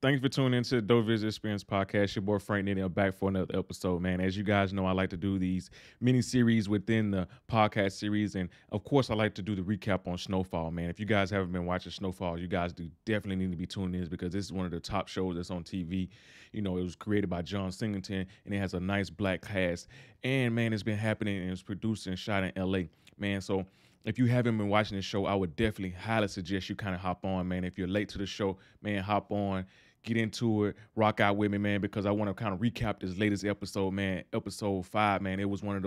Thanks for tuning into the Dove Visit Experience Podcast. Your boy Frank Nitty. I'm back for another episode, man. As you guys know, I like to do these mini-series within the podcast series. And, of course, I like to do the recap on Snowfall, man. If you guys haven't been watching Snowfall, you guys do definitely need to be tuned in because this is one of the top shows that's on TV. You know, it was created by John Singleton, and it has a nice black cast. And, man, it's been happening, and it's produced and shot in L.A., man. So if you haven't been watching this show, I would definitely highly suggest you kind of hop on, man. If you're late to the show, man, hop on, get into it, rock out with me, man, because I want to kind of recap this latest episode, man. Episode 5, man, it was one of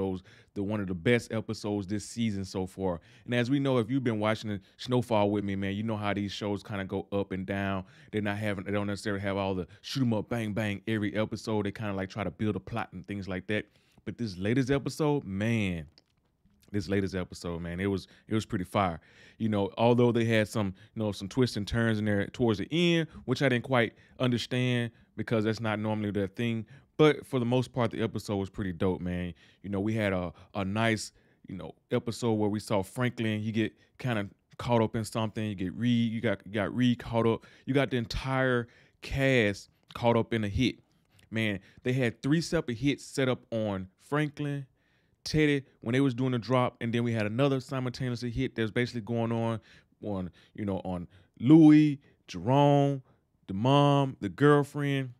the best episodes this season so far. And as we know, if you've been watching Snowfall with me, man, you know how these shows kind of go up and down. They don't necessarily have all the shoot 'em up, bang, bang every episode. They kind of like try to build a plot and things like that. But this latest episode, man. It was pretty fire. You know, although they had some, you know, some twists and turns in there towards the end, which I didn't quite understand because that's not normally their thing. But for the most part, the episode was pretty dope, man. You know, we had a nice, you know, episode where we saw Franklin. You get kind of caught up in something. You get Reed. You got Reed caught up. You got the entire cast caught up in a hit. Man, they had 3 separate hits set up on Franklin, Teddy when they was doing the drop, and then we had another simultaneous hit that's basically going on, you know, on Louis, Jerome, the mom, the girlfriend,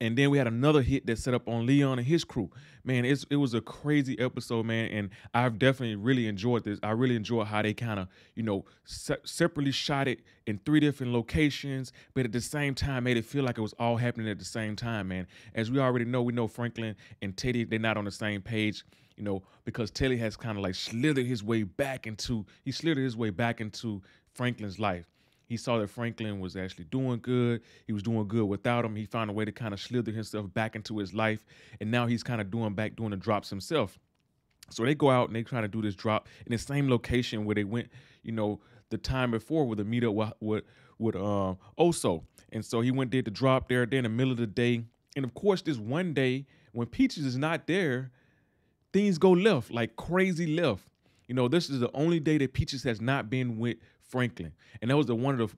and then we had another hit that set up on Leon and his crew. Man, it was a crazy episode, man, and I've definitely really enjoyed this. I really enjoyed how they kind of, you know, separately shot it in 3 different locations, but at the same time made it feel like it was all happening at the same time, man. As we already know, we know Franklin and Teddy, they're not on the same page. You know, because Teddy has kind of like slithered his way back into Franklin's life. He saw that Franklin was actually doing good. He was doing good without him. He found a way to kind of slither himself back into his life. And now he's kind of doing the drops himself. So they go out and they try to do this drop in the same location where they went, you know, the time before with a meetup with Oso. And so he went there to drop there in the middle of the day. And of course, this one day when Peaches is not there, things go left, like crazy left. You know, this is the only day that Peaches has not been with Franklin. And that was one of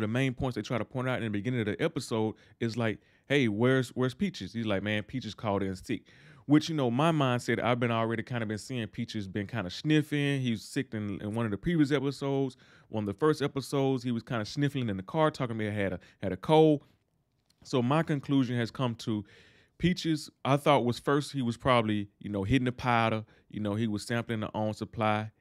the main points they try to point out in the beginning of the episode is like, hey, where's Peaches? He's like, man, Peaches called in sick. Which, you know, my mindset, I've been already kind of been seeing Peaches been kind of sniffing. He was sick in one of the previous episodes. One of the first episodes, he was kind of sniffling in the car, talking about had a cold. So my conclusion has come to Peaches, I thought was first he was probably, you know, hitting the powder, you know, he was sampling the own supply.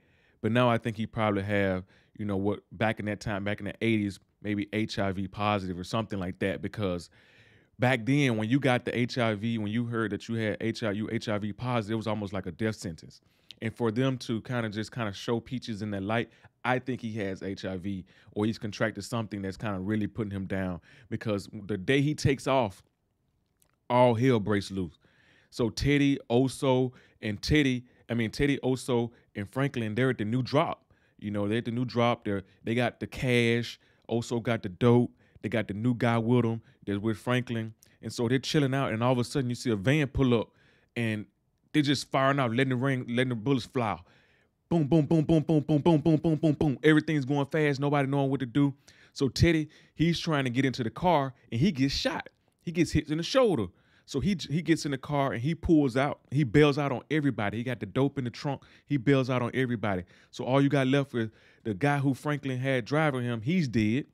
But now I think he probably have, you know, what back in that time, back in the 80s, maybe HIV positive or something like that. Because back then when you got the HIV, when you heard that you had HIV positive, it was almost like a death sentence. And for them to kind of show Peaches in that light, I think he has HIV or he's contracted something that's kind of really putting him down. Because the day he takes off, all hell breaks loose. So Teddy, Oso, and Franklin, they're at the new drop. You know, they're at the new drop. They got the cash. Oso got the dope. They got the new guy with them. That's with Franklin. And so they're chilling out, and all of a sudden you see a van pull up, and they're just firing out, letting the bullets fly. Boom, boom, boom, boom, boom, boom, boom, boom, boom, boom, boom. Everything's going fast. Nobody knowing what to do. So Teddy, he's trying to get into the car, and he gets shot. He gets hit in the shoulder. So he gets in the car and he pulls out. He bails out on everybody. He got the dope in the trunk. He bails out on everybody. So all you got left is the guy who Franklin had driving him. He's dead.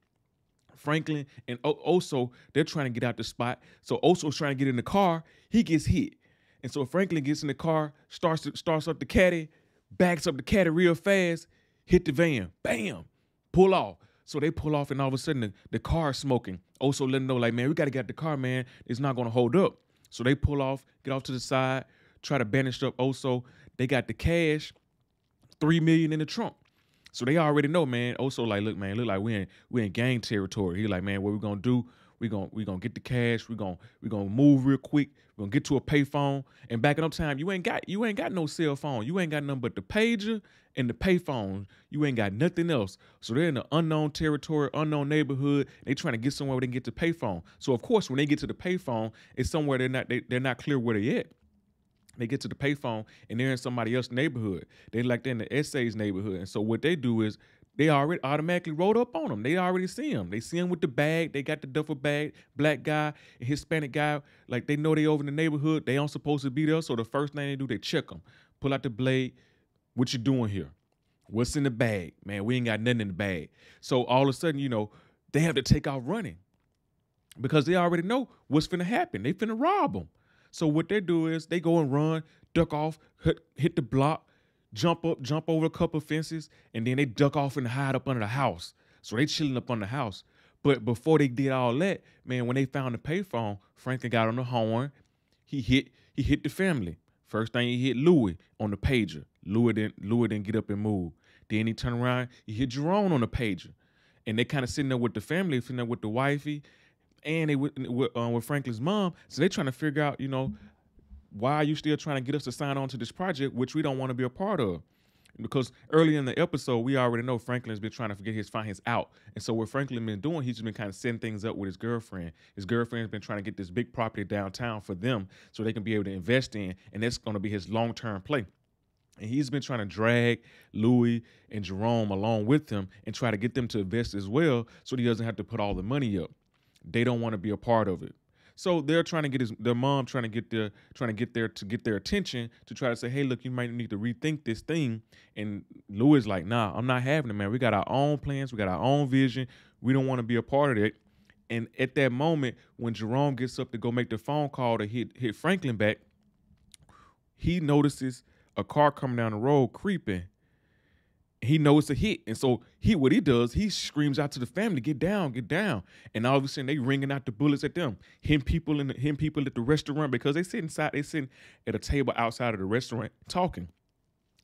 Franklin and Oso, they're trying to get out the spot. So Oso's trying to get in the car. He gets hit. And so Franklin gets in the car, starts up the caddy, backs up the caddy real fast, hit the van. Bam. Pull off. So they pull off, and all of a sudden the car is smoking. Oso let them know, like, man, we got to get the car, man. It's not going to hold up. So they pull off, get off to the side, try to bandage up Oso. They got the cash, $3 million in the trunk. So they already know, man. Oso like, look, man, look like we in gang territory. He like, man, what we going to do? We going to get the cash. We going to move real quick. We're going to get to a payphone. And back in up time, you ain't got no cell phone. You ain't got nothing but the pager and the payphone. You ain't got nothing else. So they're in the unknown territory, unknown neighborhood. They trying to get somewhere where they can get the payphone. So of course, when they get to the payphone, it's somewhere they're not clear where they at. They get to the payphone and they're in somebody else's neighborhood. They're in the SA's neighborhood. And so what they do is They already automatically rode up on him. They already see him. They see him with the bag. They got the duffel bag, black guy, Hispanic guy. Like, they know they over in the neighborhood. They aren't supposed to be there. So the first thing they do, they check them. Pull out the blade. What you doing here? What's in the bag? Man, we ain't got nothing in the bag. So all of a sudden, you know, they have to take out running because they already know what's finna happen. They finna rob them. So what they do is they go and run, duck off, hit the block, jump up, jump over a couple of fences, and then they duck off and hide up under the house. So they chilling up under the house. But before they did all that, man, when they found the payphone, Franklin got on the horn. He hit the family. First thing, he hit Louis on the pager. Louis didn't get up and move. Then he turned around, he hit Jerome on the pager. And they kind of sitting there with the family, sitting there with the wifey, and they with Franklin's mom. So they trying to figure out, you know, why are you still trying to get us to sign on to this project, which we don't want to be a part of? Because early in the episode, we already know Franklin's been trying to get his finance out. And so what Franklin been doing, he's just been kind of setting things up with his girlfriend. His girlfriend's been trying to get this big property downtown for them so they can be able to invest in, and that's going to be his long-term play. And he's been trying to drag Louis and Jerome along with him and try to get them to invest as well so he doesn't have to put all the money up. They don't want to be a part of it. So they're trying to get their mom trying to get their attention to try to say, hey, look, you might need to rethink this thing. And Louis is like, nah, I'm not having it, man. We got our own plans. We got our own vision. We don't want to be a part of it. And at that moment, when Jerome gets up to go make the phone call to hit Franklin back, he notices a car coming down the road creeping. He knows it's a hit. And so he screams out to the family, get down, get down. And all of a sudden, they ringing out the bullets at them. People at the restaurant, because they sitting at a table outside of the restaurant talking.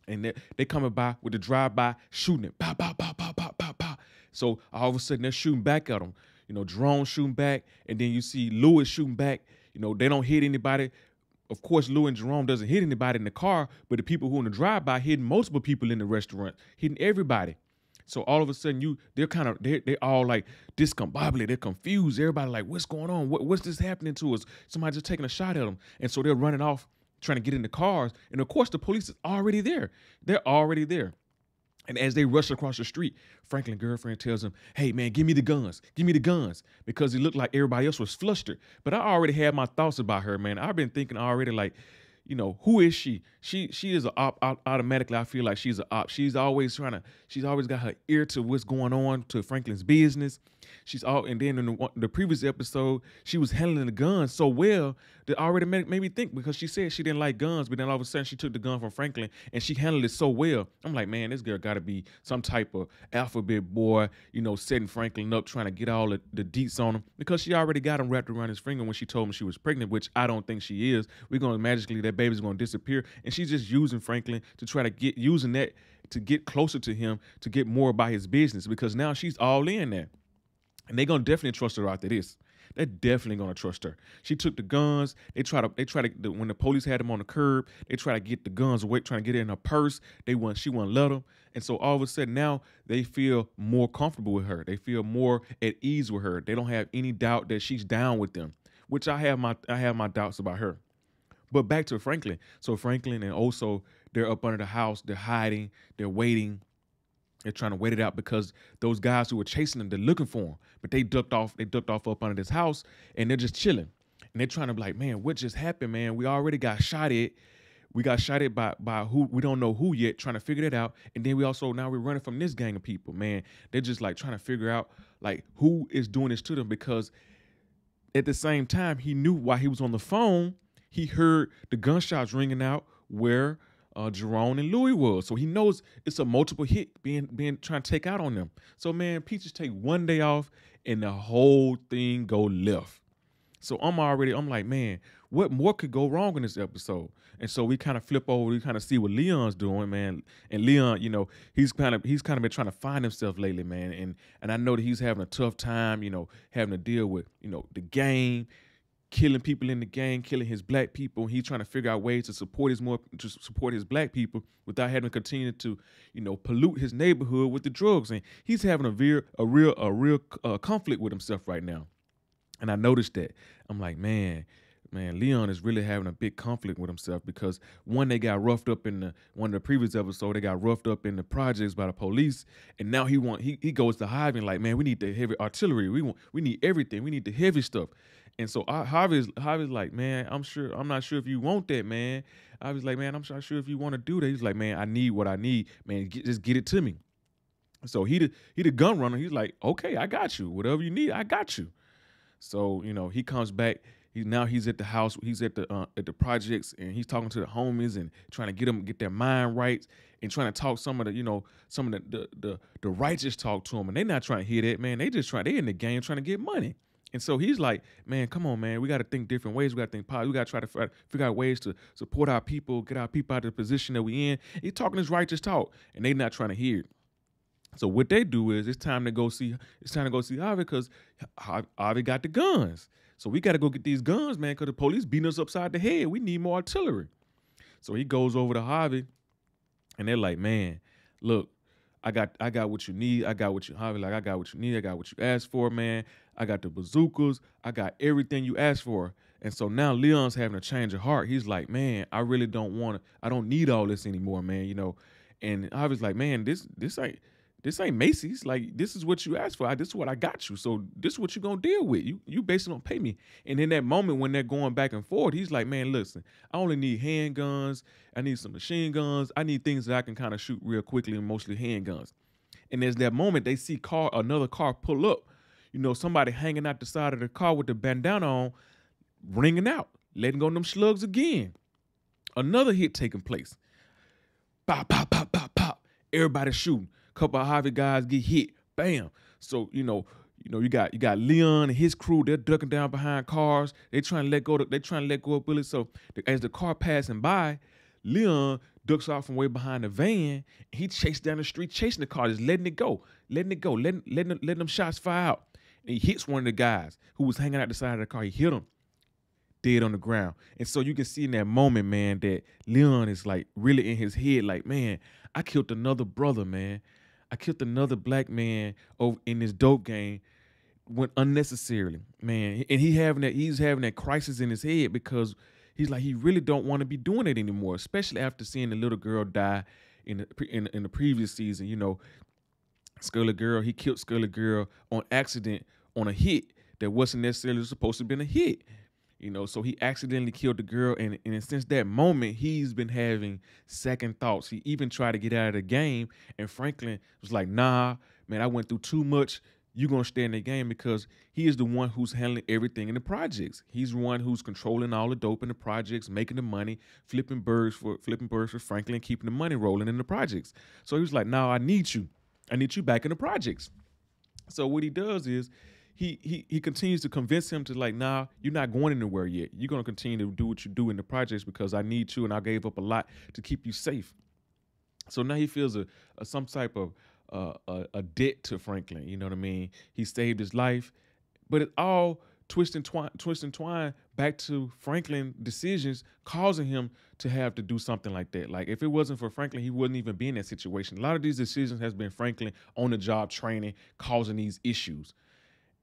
And they coming by with the drive-by, shooting it. Bah, bah, bah, bah, bah, bah, bah. So all of a sudden, they're shooting back at them. You know, Jerome shooting back. And then you see Louis shooting back. You know, they don't hit anybody. Of course, Lou and Jerome doesn't hit anybody in the car, but the people who in the drive-by hitting multiple people in the restaurant, hitting everybody. So all of a sudden, they're all like discombobulated, they're confused. Everybody like, what's going on? What's this happening to us? Somebody just taking a shot at them. And so they're running off, trying to get in the cars. And of course, the police is already there. They're already there. And as they rush across the street, Franklin's girlfriend tells him, hey, man, give me the guns. Give me the guns. Because it looked like everybody else was flustered. But I already had my thoughts about her, man. I've been thinking already, like, you know, who is she? She is an op. Automatically, I feel like she's an op. She's always got her ear to what's going on to Franklin's business. And then in the previous episode, she was handling the guns so well that already made me think, because she said she didn't like guns, but then all of a sudden she took the gun from Franklin and she handled it so well. I'm like, man, this girl got to be some type of alphabet boy, you know, setting Franklin up, trying to get all the deets on him, because she already got him wrapped around his finger when she told him she was pregnant, which I don't think she is. We're going to magically, that baby's going to disappear. And she's just using Franklin to try to get, using that to get closer to him, to get more about his business, because now she's all in that. And they're going to definitely trust her after this. They're definitely going to trust her. She took the guns. They try to, when the police had them on the curb, they try to get the guns away, trying to get it in her purse. She won't let them. And so all of a sudden now they feel more comfortable with her. They feel more at ease with her. They don't have any doubt that she's down with them, which I have my doubts about her. But back to Franklin. So Franklin and Oso, they're up under the house. They're hiding. They're waiting. They're trying to wait it out, because those guys who were chasing them, they're looking for them. But they ducked off. They ducked off up under this house, and they're just chilling. And they're trying to be like, man, what just happened, man? We already got shot at. We got shot at by who? We don't know who yet, trying to figure that out. And then now we're running from this gang of people, man. They're just like trying to figure out like who is doing this to them, because at the same time, he knew while he was on the phone, he heard the gunshots ringing out where Jerome and Louis was. So he knows it's a multiple hit being trying to take out on them. So, man, Peaches take one day off and the whole thing go left. So I'm like, man, what more could go wrong in this episode? And so we kind of flip over, we kind of see what Leon's doing, man. And Leon, you know, he's kind of been trying to find himself lately, man. And I know that he's having a tough time, you know, having to deal with, you know, the game, killing people in the gang, killing his black people. He's trying to figure out ways to support his black people without having to continue to, you know, pollute his neighborhood with the drugs. And he's having a real conflict with himself right now. And I noticed that. I'm like, man, man, Leon is really having a big conflict with himself because one, they got roughed up in the one of the previous episode. They got roughed up in the projects by the police, and now he goes to Harvey and like, man, we need the heavy artillery. We need everything. We need the heavy stuff. And so Harvey's like, man, I'm not sure if you want that, man. I was like, man, I'm not sure if you want to do that. He's like, man, I need what I need, man. Just get it to me. So he the gun runner. He's like, okay, I got you. Whatever you need, I got you. So you know, he comes back. He's at the house. He's at the projects, and he's talking to the homies and trying to get their mind right and trying to talk some of the the righteous talk to them. And they're not trying to hear that, man. They in the game trying to get money. And so he's like, man, come on, man. We got to think different ways. We got to think positive. We got to try to figure out ways to support our people, get our people out of the position that we in. He's talking this righteous talk, and they're not trying to hear it. So what they do is it's time to go see Harvey because Harvey got the guns. So we got to go get these guns, man, because the police beating us upside the head. We need more artillery. So he goes over to Harvey, and they're like, man, look, I got what you need. I got what you, Harvey, like, I got what you need. I got what you asked for, man. I got the bazookas. I got everything you asked for. And so now Leon's having a change of heart. He's like, man, I really don't want to, I don't need all this anymore, man, you know. And Harvey's like, man, this ain't Macy's. Like, this is what you asked for. This is what I got you. So this is what you're going to deal with. You basically don't pay me. And in that moment when they're going back and forth, he's like, man, listen, I only need handguns. I need some machine guns. I need things that I can kind of shoot real quickly, and mostly handguns. And there's that moment they see another car pull up. You know, somebody hanging out the side of the car with the bandana on, ringing out, letting go of them slugs again. Another hit taking place. Pop, pop, pop, pop, pop. Everybody shooting. Couple of Harvey guys get hit, bam. So you got Leon and his crew. They're ducking down behind cars. They trying to let go of bullets. So as the car passing by, Leon ducks off from way behind the van. And he chased down the street, chasing the car, just letting it go, letting them shots fire out. And he hits one of the guys who was hanging out the side of the car. He hit him dead on the ground. And so you can see in that moment, man, that Leon is like really in his head, like, man, I killed another brother, man. I killed another black man over in this dope game, went unnecessarily, man. And he's having that crisis in his head because he's like, he really don't want to be doing it anymore, especially after seeing the little girl die in the previous season. You know, Scully Girl, he killed Scully Girl on accident on a hit that wasn't necessarily supposed to have been a hit. You know, so he accidentally killed the girl, and since that moment, he's been having second thoughts. He even tried to get out of the game, and Franklin was like, nah, man, I went through too much. You're going to stay in the game because he is the one who's handling everything in the projects. He's the one who's controlling all the dope in the projects, making the money, flipping birds for Franklin, keeping the money rolling in the projects. So he was like, nah, I need you. I need you back in the projects. So what he does is, He continues to convince him to like, nah, you're not going anywhere yet. You're going to continue to do what you do in the projects because I need you and I gave up a lot to keep you safe. So now he feels some type of debt to Franklin. You know what I mean? He saved his life, but it's all twist and twine back to Franklin decisions causing him to have to do something like that. Like if it wasn't for Franklin, he wouldn't even be in that situation. A lot of these decisions has been Franklin on the job training, causing these issues.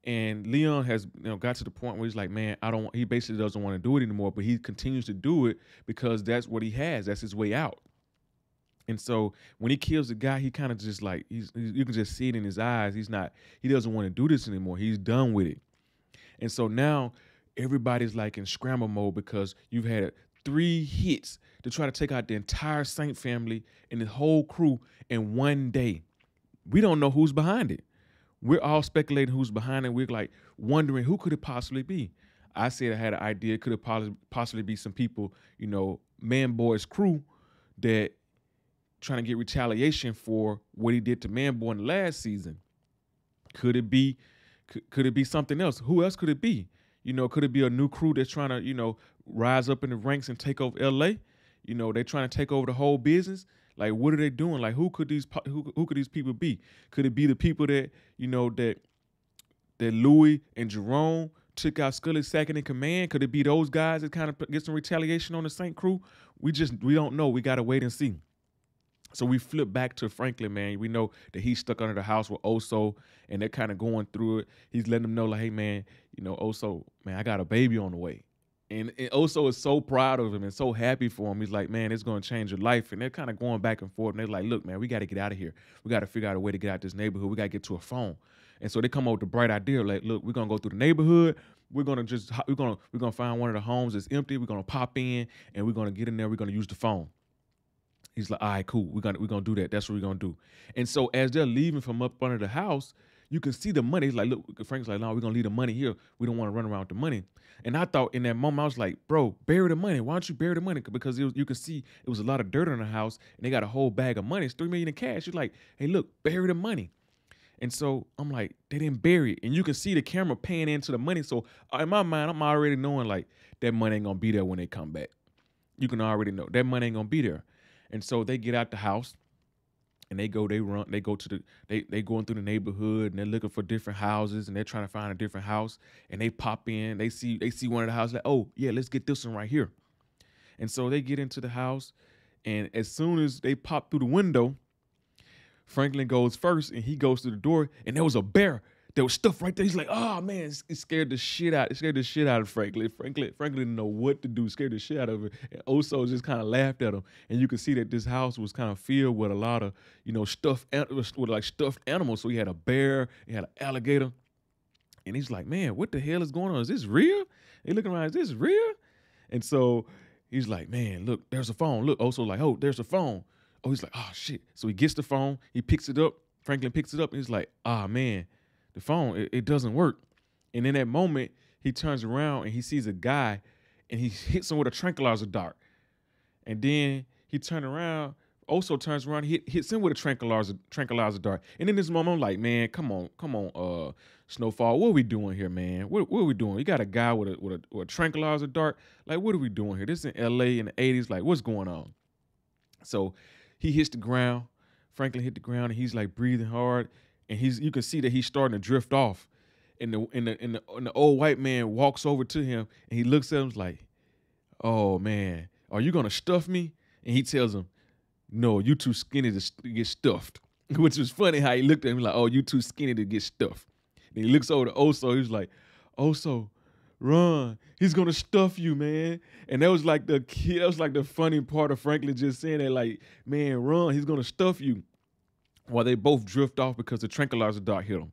And Leon has, you know, got to the point where he's like, man, he basically doesn't want to do it anymore, but he continues to do it because that's what he has. That's his way out. And so when he kills the guy, he kind of just like, you can just see it in his eyes. He doesn't want to do this anymore. He's done with it. And so now everybody's like in scramble mode because you've had 3 hits to try to take out the entire Saint family and the whole crew in one day. We don't know who's behind it. We're all speculating who's behind it. We're like wondering who could it possibly be. I said I had an idea. Could it possibly be some people, you know, Man Boy's crew that trying to get retaliation for what he did to Man Boy in the last season? Could it be something else? Who else could it be? You know, could it be a new crew that's trying to, you know, rise up in the ranks and take over L.A.? You know, they're trying to take over the whole business. Like, what are they doing? Like, who could these people be? Could it be the people that, you know, that Louis and Jerome took out Scully's second in command? Could it be those guys that kind of get some retaliation on the Saint crew? We don't know. We got to wait and see. So we flip back to Franklin, man. We know that he's stuck under the house with Oso, and they're kind of going through it. He's letting them know, like, hey, man, you know, Oso, man, I got a baby on the way. And Oso is so proud of him and so happy for him. He's like, man, it's going to change your life. And they're kind of going back and forth. And they're like, look, man, we got to get out of here. We got to figure out a way to get out of this neighborhood. We got to get to a phone. And so they come up with a bright idea. Like, look, we're going to go through the neighborhood. We're gonna find one of the homes that's empty. We're gonna pop in and we're gonna get in there. We're gonna use the phone. He's like, all right, cool. We're gonna do that. That's what we're gonna do. And so as they're leaving from up under the house, you can see the money. He's like, look, Frank's like, no, we're gonna leave the money here. We don't want to run around with the money. And I thought in that moment, I was like, bro, bury the money. Why don't you bury the money? Because you can see it was a lot of dirt on the house, and they got a whole bag of money. It's $3 million in cash. You're like, hey, look, bury the money. And so I'm like, they didn't bury it. And you can see the camera paying into the money. So in my mind, I'm already knowing, like, that money ain't going to be there when they come back. You can already know that money ain't going to be there. And so they get out the house and they going through the neighborhood and they're looking for different houses and they're trying to find a different house. And they pop in, they see one of the houses, like, oh, yeah, let's get this one right here. And so they get into the house. And as soon as they pop through the window, Franklin goes first, and he goes to the door, and there was a bear. There was stuff right there. He's like, oh, man, it scared the shit out. It scared the shit out of Franklin. Franklin didn't know what to do. Scared the shit out of it. And Oso just kind of laughed at him. And you could see that this house was kind of filled with a lot of, you know, stuffed animals. So he had a bear. He had an alligator. And he's like, man, what the hell is going on? Is this real? They looking around, is this real? And so he's like, man, look, there's a phone. Look, Oso's like, oh, there's a phone. Oh, he's like, oh, shit. So he gets the phone. He picks it up. Franklin picks it up. And he's like, ah, man, the phone, it doesn't work. And in that moment, he turns around and he sees a guy, and he hits him with a tranquilizer dart. And then he turns around, also turns around, he hits him with a tranquilizer dart. And in this moment, I'm like, man, come on, Snowfall, what are we doing here, man? What are we doing? You got a guy with a tranquilizer dart. Like, what are we doing here? This in L.A. in the 80s. Like, what's going on? So he hits the ground. Franklin hit the ground, and he's like breathing hard, and you can see that he's starting to drift off. And the old white man walks over to him, and he looks at him like, "Oh man, are you gonna stuff me?" And he tells him, "No, you too skinny to get stuffed." Which was funny how he looked at him like, "Oh, you too skinny to get stuffed." And he looks over to Oso. He's like, "Oso, run. He's gonna stuff you, man." And that was like the funny part of Franklin just saying that, like, man, run, he's gonna stuff you. While they both drift off because the tranquilizer dart hit them.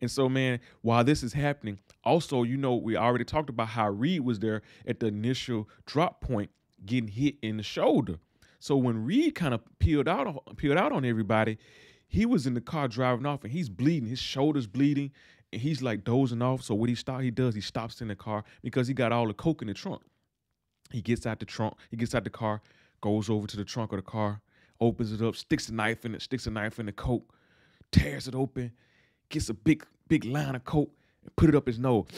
And so, man, while this is happening, also, you know, we already talked about how Reed was there at the initial drop point getting hit in the shoulder. So when Reed kind of peeled out on everybody, he was in the car driving off, and he's bleeding, his shoulder's bleeding. And he's like dozing off. So what he stops in the car because he got all the coke in the trunk. He gets out the car, goes over to the trunk of the car, opens it up, sticks a knife in the coke, tears it open, gets a big line of coke, and put it up his nose,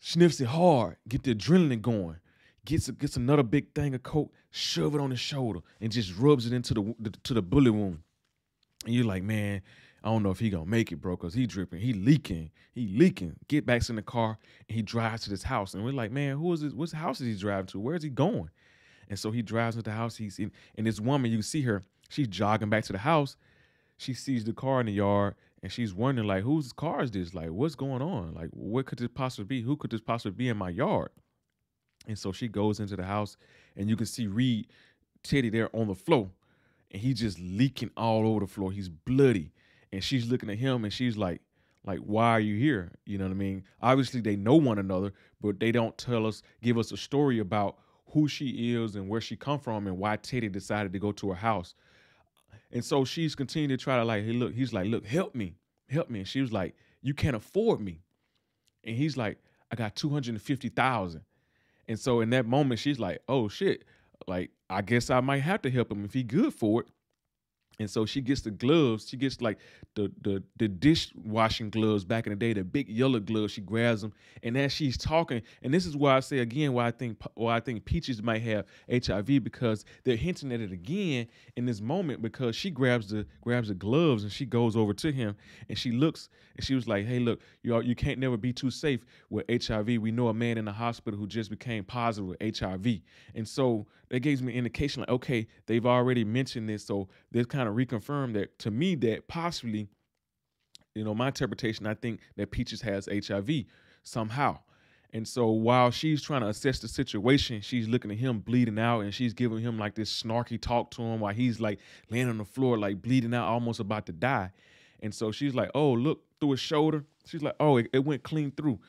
sniffs it hard, get the adrenaline going, gets another big thing of coke, shove it on his shoulder, and just rubs it into the bullet wound. And you're like, man, I don't know if he gonna make it, bro, because he dripping, he leaking. Get back in the car, and he drives to this house. And we're like, man, who is this? What house is he driving to? Where is he going? And so he drives into the house. And this woman, you see her, she's jogging back to the house. She sees the car in the yard, and she's wondering, like, whose car is this? Like, what's going on? Like, what could this possibly be? Who could this possibly be in my yard? And so she goes into the house, and you can see Reed, Teddy there on the floor, and he's just leaking all over the floor. He's bloody. And she's looking at him, and she's like, why are you here? You know what I mean? Obviously, they know one another, but they don't give us a story about who she is and where she come from and why Teddy decided to go to her house. And so she's continuing to try to, like, hey, look, he's like, look, help me. And she was like, you can't afford me. And he's like, I got $250,000. And so in that moment, she's like, oh, shit, like, I guess I might have to help him if he good for it. And so she gets the gloves. She gets, like, the dishwashing gloves back in the day, the big yellow gloves. She grabs them, and as she's talking, and this is why I say again why I think Peaches might have HIV, because they're hinting at it again in this moment, because she grabs the gloves, and she goes over to him, and she looks, and she was like, hey, look, you can't never be too safe with HIV. We know a man in the hospital who just became positive with HIV. And so that gives me an indication, like, okay, they've already mentioned this, so this kind of reconfirm that to me, that possibly, you know, my interpretation, I think that Peaches has HIV somehow. And so while she's trying to assess the situation, she's looking at him bleeding out, and she's giving him like this snarky talk to him while he's like laying on the floor, like bleeding out, almost about to die. And so she's like, oh, look through his shoulder. She's like, oh, it went clean through.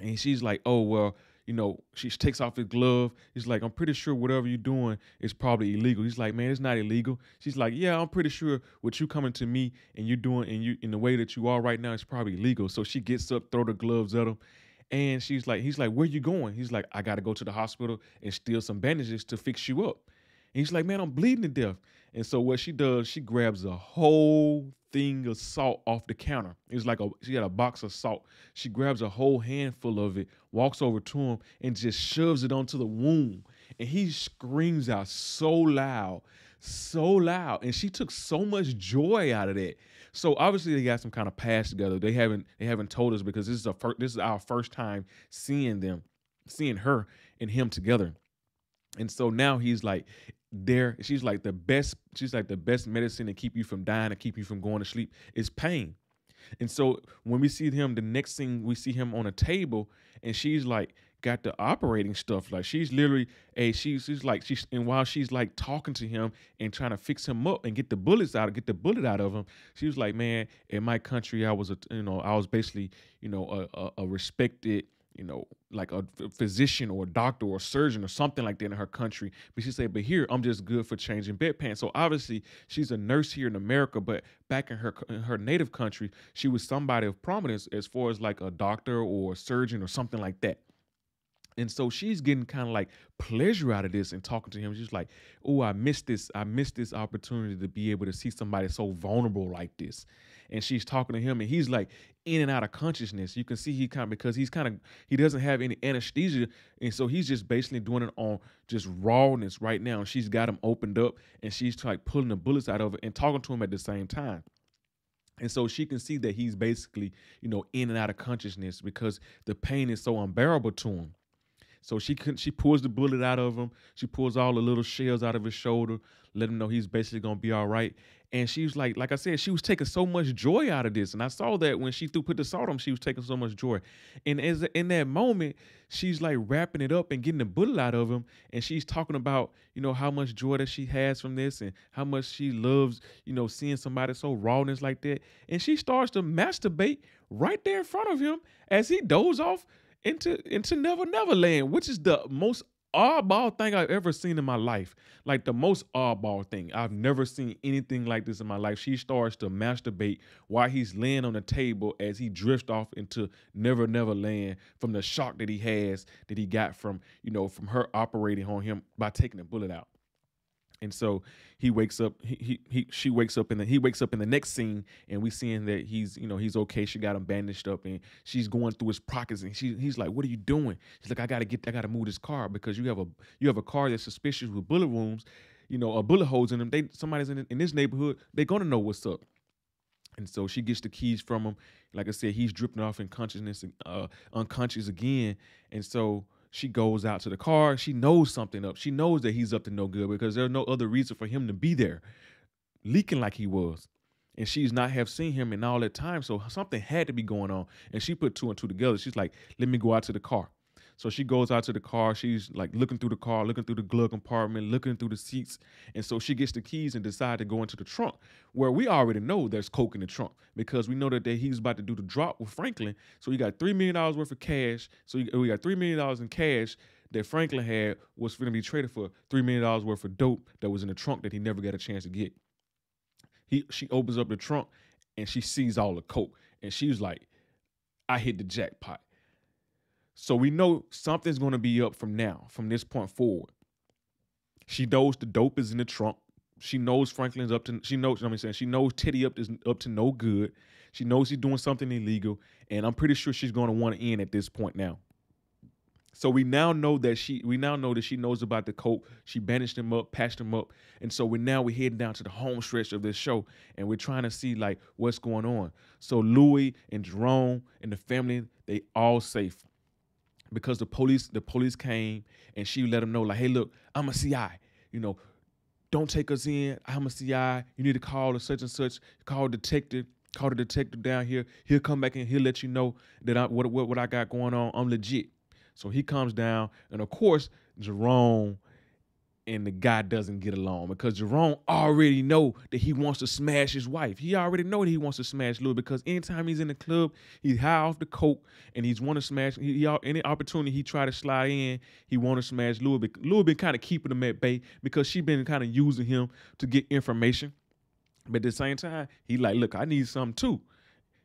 And she's like, oh, well, you know, she takes off his glove. He's like, I'm pretty sure whatever you're doing is probably illegal. He's like, man, it's not illegal. She's like, yeah, I'm pretty sure what you coming to me and you doing and you in the way that you are right now is probably illegal. So she gets up, throw the gloves at him. And she's like, he's like, where you going? He's like, I got to go to the hospital and steal some bandages to fix you up. And he's like, man, I'm bleeding to death. And so what she does, she grabs a whole thing of salt off the counter. It's like she had a box of salt. She grabs a whole handful of it, walks over to him, and just shoves it onto the wound. And he screams out so loud, so loud. And she took so much joy out of that. So obviously they got some kind of past together. They haven't told us because this is our first time seeing her and him together. And so now he's like, there, she's like the best medicine to keep you from dying, to keep you from going to sleep is pain. And so when we see him, the next thing we see him on a table, and she's like got the operating stuff. Like she's literally and while she's like talking to him and trying to fix him up and get the bullet out of him, she was like, man, in my country, I was basically a respected, you know, like a physician or a doctor or a surgeon or something like that in her country. But she said, but here, I'm just good for changing bedpans. So obviously she's a nurse here in America, but back in her native country, she was somebody of prominence as far as like a doctor or a surgeon or something like that. And so she's getting kind of like pleasure out of this and talking to him. She's like, oh, I missed this opportunity to be able to see somebody so vulnerable like this. And she's talking to him, and he's like in and out of consciousness. You can see he doesn't have any anesthesia. And so he's just basically doing it on just rawness right now. And she's got him opened up, and she's like pulling the bullets out of it and talking to him at the same time. And so she can see that he's basically, you know, in and out of consciousness because the pain is so unbearable to him. So she pulls the bullet out of him. She pulls all the little shells out of his shoulder, let him know he's basically going to be all right. And she was like I said, she was taking so much joy out of this. And I saw that when she put the salt on him, she was taking so much joy. And as in that moment, she's like wrapping it up and getting the bullet out of him. And she's talking about, you know, how much joy that she has from this and how much she loves, you know, seeing somebody so rawness like that. And she starts to masturbate right there in front of him as he dozes off into Never Never Land, which is the most oddball thing I've ever seen in my life. Like the most oddball thing. I've never seen anything like this in my life. She starts to masturbate while he's laying on the table as he drifts off into Never Never Land from the shock that he has, that he got from, you know, from her operating on him by taking the bullet out. And so he wakes up, she wakes up, and then he wakes up in the next scene, and we seeing that he's, you know, he's okay. She got him bandaged up, and she's going through his pockets, and he's like, "What are you doing?" She's like, "I gotta move this car because you have a car that's suspicious with bullet wounds, you know, or bullet holes in them. Somebody's in this neighborhood. They're gonna know what's up." And so she gets the keys from him. Like I said, he's dripping off in unconscious again, and so she goes out to the car. She knows something up. She knows that he's up to no good because there's no other reason for him to be there, leaking like he was. And she's not have seen him in all that time, so something had to be going on. And she put two and two together. She's like, let me go out to the car. So she goes out to the car. She's like looking through the car, looking through the glove compartment, looking through the seats. And so she gets the keys and decides to go into the trunk, where we already know there's coke in the trunk because we know that he's about to do the drop with Franklin. So you got $3 million worth of cash. So we got $3 million in cash that Franklin had was going to be traded for $3 million worth of dope that was in the trunk that he never got a chance to get. She opens up the trunk, and she sees all the coke. And she's like, I hit the jackpot. So we know something's going to be up from this point forward. She knows the dope is in the trunk. She knows Franklin's up to, she knows Teddy is up to no good. She knows he's doing something illegal. And I'm pretty sure she's going to want to end at this point now. So we now know that she knows about the coke. She bandaged him up, patched him up. And so we're heading down to the home stretch of this show, and we're trying to see like what's going on. So Louis and Jerome and the family, they all safe. Because the police came, and she let them know, like, hey, look, I'm a CI. You know, don't take us in. I'm a CI. You need to call a such and such. Call detective. Call the detective down here. He'll come back and he'll let you know that what I got going on. I'm legit. So he comes down, and of course Jerome and the guy doesn't get along because Jerome already know that he wants to smash his wife. He already know that he wants to smash Louis because anytime he's in the club, he's high off the coke and he's want to smash. Any opportunity he try to slide in, he want to smash Louis. Louis been kind of keeping him at bay because she been kind of using him to get information. But at the same time, he like, look, I need something too.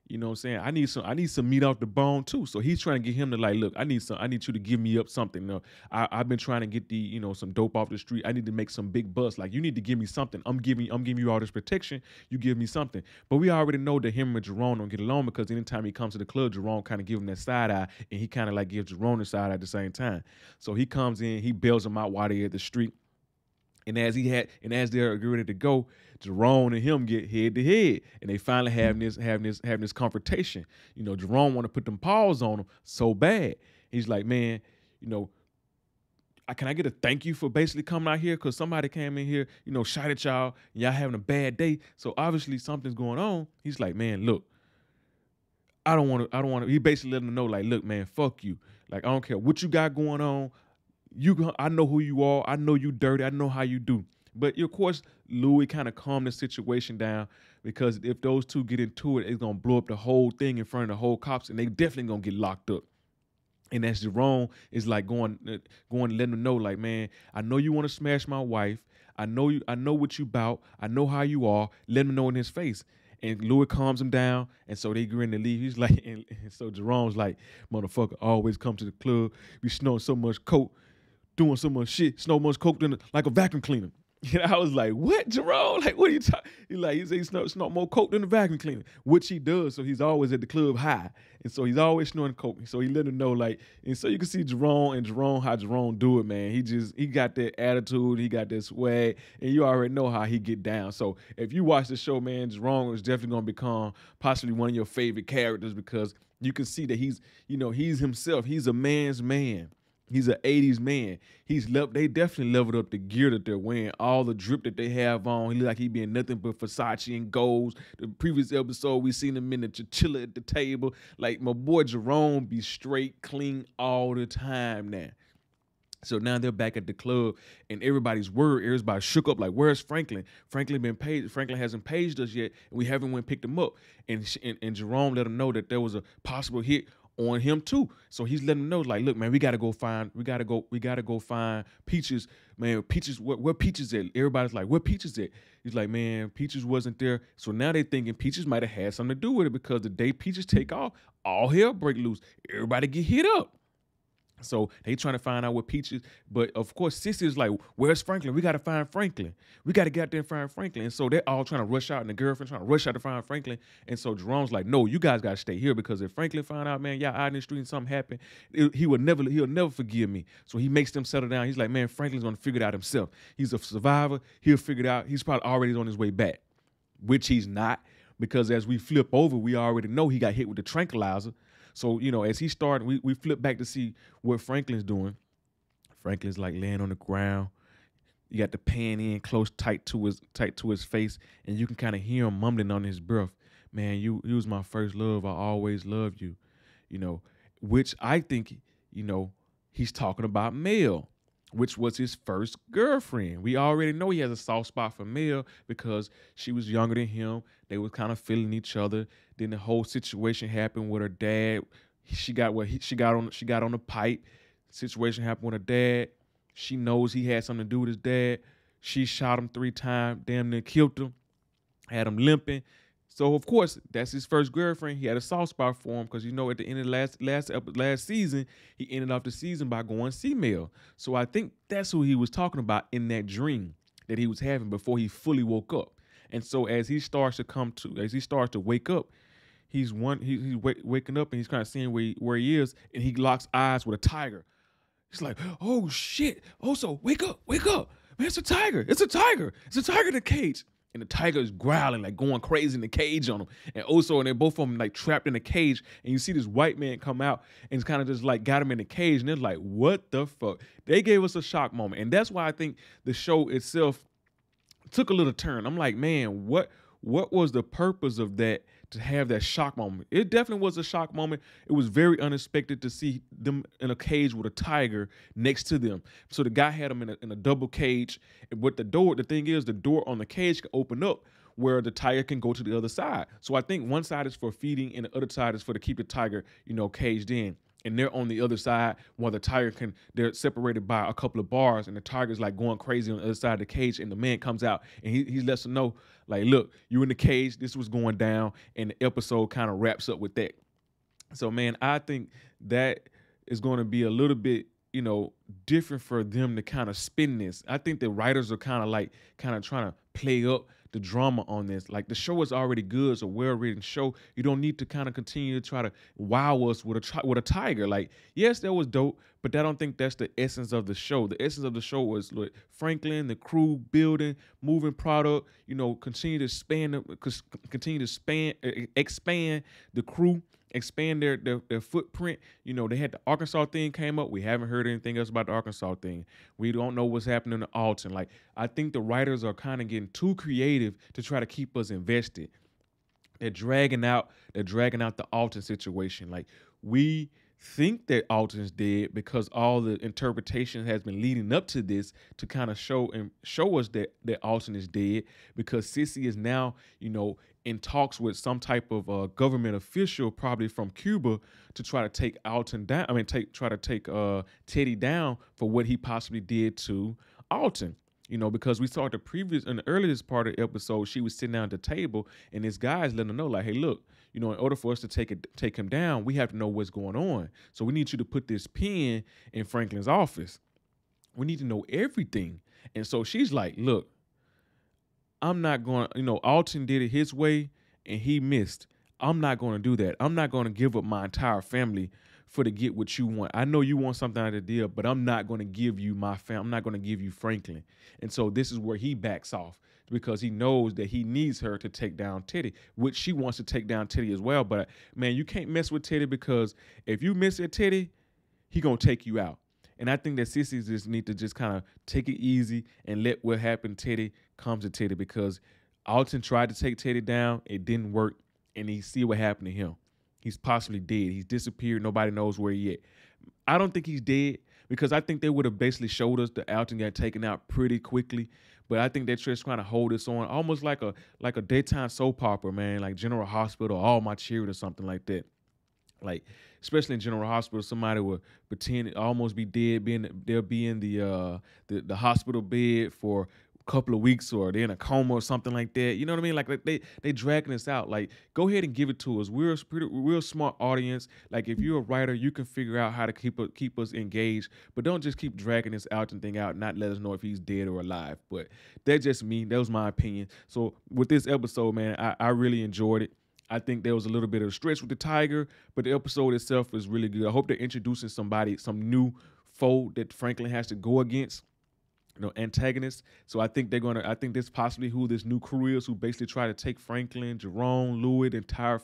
You know what I'm saying? I need some meat off the bone too. So he's trying to get him to like, look, I need you to give me up something. I've been trying to get some dope off the street. I need to make some big buzz. Like, you need to give me something. I'm giving you all this protection. You give me something. But we already know that him and Jerome don't get along because anytime he comes to the club, Jerome kind of give him that side eye, and he kind of like gives Jerome the side eye at the same time. So he comes in, he bails him out while they're at the street. And as they're ready to go, Jerome and him get head to head, and they finally having this confrontation. You know, Jerome want to put them paws on him so bad. He's like, man, you know, can I get a thank you for basically coming out here? Because somebody came in here, you know, shot at y'all, and y'all having a bad day. So obviously something's going on. He's like, man, look, I don't want to. He basically letting them know, like, look, man, fuck you. Like, I don't care what you got going on. I know who you are. I know you dirty. I know how you do. But of course, Louis kind of calmed the situation down because if those two get into it, it's gonna blow up the whole thing in front of the whole cops, and they definitely gonna get locked up. And as Jerome is like going to let them know, like, man, I know you want to smash my wife. I know what you about. I know how you are. Let him know in his face. And Louis calms him down, and so they grin to leave. He's like, and so Jerome's like, motherfucker, always come to the club. We snort so much coke. Doing so much shit, snow much coke like a vacuum cleaner. And I was like, what, Jerome? Like, what are you talking? He's like, he said he snort more coke than a vacuum cleaner, which he does. So he's always at the club high. And so he's always snorting coke. So he let him know, like, and so you can see Jerome, how Jerome do it, man. He got that attitude. He got that swag. And you already know how he get down. So if you watch the show, man, Jerome is definitely going to become possibly one of your favorite characters because you can see that he's himself. He's a man's man. He's an 80s man. They definitely leveled up the gear that they're wearing, all the drip that they have on. He look like he being nothing but Versace and golds. The previous episode, we seen him in the chinchilla at the table. Like, my boy Jerome be straight, clean all the time now. So now they're back at the club, and everybody's worried. Everybody's shook up. Like, where's Franklin? Franklin hasn't paged us yet, and we haven't went picked him up. And Jerome let him know that there was a possible hit on him too. So he's letting him know, like, look, man, we gotta go find Peaches, man. Peaches, where Peaches at? Everybody's like, where Peaches at? He's like, man, Peaches wasn't there. So now they thinking Peaches might have had something to do with it because the day Peaches take off, all hell break loose. Everybody get hit up. So they trying to find out what Peaches, but of course Sissy is like, where's Franklin? We gotta find Franklin. We gotta get out there and find Franklin. And so they're all trying to rush out, and the girlfriend trying to rush out to find Franklin. And so Jerome's like, no, you guys gotta stay here because if Franklin find out, man, y'all out in the street and something happened, he'll never forgive me. So he makes them settle down. He's like, man, Franklin's gonna figure it out himself. He's a survivor. He'll figure it out. He's probably already on his way back, which he's not, because as we flip over, we already know he got hit with the tranquilizer. So, you know, as he started, we flip back to see what Franklin's doing. Franklin's like laying on the ground. You got the pan in close, tight to his face, and you can kind of hear him mumbling on his breath. Man, you was my first love. I always loved you. You know, which I think, you know, he's talking about Mel, which was his first girlfriend. We already know he has a soft spot for Mel because she was younger than him. They were kind of feeling each other. Then the whole situation happened with her dad. She got on the pipe. Situation happened with her dad. She knows he had something to do with his dad. She shot him 3 times, damn near killed him, had him limping. So, of course, that's his first girlfriend. He had a soft spot for him because, you know, at the end of the last season, he ended off the season by going female. So I think that's who he was talking about in that dream that he was having before he fully woke up. And so as he starts to wake up, he's waking up and he's kind of seeing where he is, and he locks eyes with a tiger. He's like, oh, shit. Oso, wake up. Man, it's a tiger. It's a tiger in the cage. And the tiger is growling, like going crazy in the cage on him. And Oso and they're both of them like trapped in the cage. And you see this white man come out and kind of just like got him in the cage. And they're like, what the fuck? They gave us a shock moment. And that's why I think the show itself took a little turn. I'm like, man, what was the purpose of that to have that shock moment. It definitely was a shock moment. It was very unexpected to see them in a cage with a tiger next to them. So the guy had them in a double cage. But the thing is, the door on the cage can open up where the tiger can go to the other side. So I think one side is for feeding and the other side is for to keep the tiger, you know, caged in. And they're on the other side while the tiger they're separated by a couple of bars, and the tiger's like going crazy on the other side of the cage, and the man comes out and he lets them know, like, look, you in the cage, this was going down, and the episode kind of wraps up with that. So, man, I think that is going to be a little bit, you know, different for them to kind of spin this. I think the writers are kind of trying to play up the drama on this. Like, the show is already good. It's a well-written show. You don't need to kind of continue to try to wow us with a tiger. Like, yes, that was dope, but I don't think that's the essence of the show. The essence of the show was, like, Franklin, the crew, building, moving product, you know, continue to expand the crew, expand their footprint. You know, they had the Arkansas thing came up. We haven't heard anything else about the Arkansas thing. We don't know what's happening in Alton. Like, I think the writers are kind of getting too creative to try to keep us invested. They're dragging out the Alton situation. Like, we think that Alton's dead because all the interpretation has been leading up to this to kind of show us that Alton is dead, because Sissy is now, you know, in talks with some type of government official, probably from Cuba, to try to take Alton down. I mean, try to take Teddy down for what he possibly did to Alton. You know, because we saw in the earliest part of the episode, she was sitting down at the table, and this guy's letting her know, like, hey, look, you know, in order for us to take him down, we have to know what's going on. So we need you to put this pen in Franklin's office. We need to know everything. And so she's like, look, I'm not going to, you know, Alton did it his way, and he missed. I'm not going to do that. I'm not going to give up my entire family to get what you want. I know you want something out of the deal, but I'm not going to give you my family. I'm not going to give you Franklin. And so this is where he backs off, because he knows that he needs her to take down Teddy, which she wants to take down Teddy as well. But, man, you can't mess with Teddy, because if you mess at Teddy, he going to take you out. And I think that Sissy just need to just kind of take it easy and let what happened Teddy come to Teddy, because Alton tried to take Teddy down. It didn't work, and he see what happened to him. He's possibly dead. He's disappeared. Nobody knows where he at. I don't think he's dead, because I think they would have basically showed us the Alton got taken out pretty quickly. But I think they're just trying to hold us on, almost like a daytime soap opera, man, like General Hospital, All My Children, or something like that. Like, especially in General Hospital, somebody will pretend almost be dead, they'll be in the hospital bed for couple of weeks, or they're in a coma or something like that. You know what I mean? Like, they dragging us out. Like, go ahead and give it to us. We're a smart audience. Like, if you're a writer, you can figure out how to keep us engaged, but don't just keep dragging this Alton thing out and not let us know if he's dead or alive. But that's just me. That was my opinion. So with this episode, man, I really enjoyed it. I think there was a little bit of a stretch with the tiger, but the episode itself is really good. I hope they're introducing somebody, some new foe that Franklin has to go against. You know, antagonists. So I think this possibly who this new crew is, who basically try to take Franklin, Jerome, Louis, the entire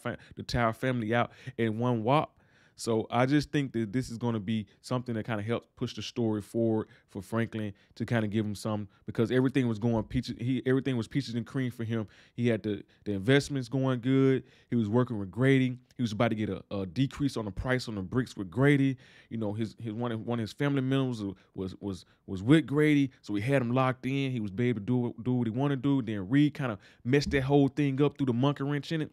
family out in one whop. So I just think that this is going to be something that kind of helps push the story forward for Franklin, to kind of give him some, because everything was going peaches. Everything was peaches and cream for him. He had the investments going good. He was working with Grady. He was about to get a decrease on the price on the bricks with Grady. You know, his one of his family members was with Grady, so he had him locked in. He was able to do what he wanted to do. Then Reed kind of messed that whole thing up through the monkey wrench in it.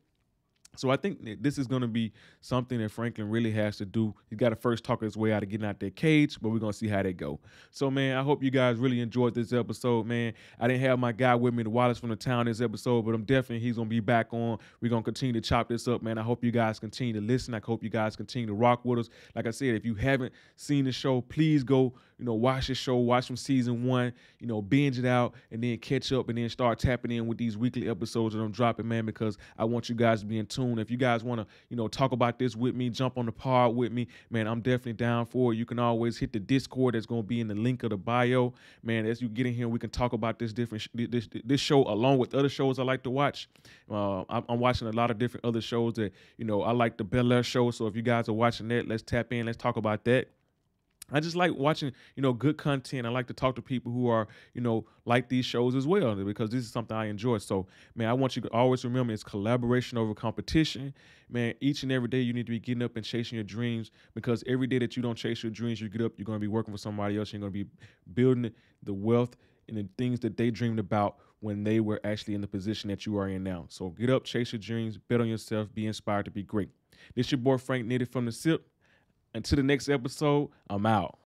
So I think that this is going to be something that Franklin really has to do. He's got to first talk his way out of getting out that cage, but we're going to see how that go. So, man, I hope you guys really enjoyed this episode, man. I didn't have my guy with me, the Wallace from the town, this episode, but he's going to be back on. We're going to continue to chop this up, man. I hope you guys continue to listen. I hope you guys continue to rock with us. Like I said, if you haven't seen the show, please go, you know, watch the show, watch from season 1, you know, binge it out, and then catch up, and then start tapping in with these weekly episodes that I'm dropping, man, because I want you guys to be in tune. If you guys want to, you know, talk about this with me, jump on the pod with me, man, I'm definitely down for it. You can always hit the Discord that's going to be in the link of the bio. Man, as you get in here, we can talk about this this show along with other shows I like to watch. I'm watching a lot of different other shows that, you know, I like the Bel-Air show. So if you guys are watching that, let's tap in. Let's talk about that. I just like watching, you know, good content. I like to talk to people who are, you know, like these shows as well, because this is something I enjoy. So, man, I want you to always remember it's collaboration over competition. Man, each and every day you need to be getting up and chasing your dreams, because every day that you don't chase your dreams, you get up, you're going to be working for somebody else. You're going to be building the wealth and the things that they dreamed about when they were actually in the position that you are in now. So get up, chase your dreams, bet on yourself, be inspired to be great. This your boy Frank Nitty from The Sip. Until the next episode, I'm out.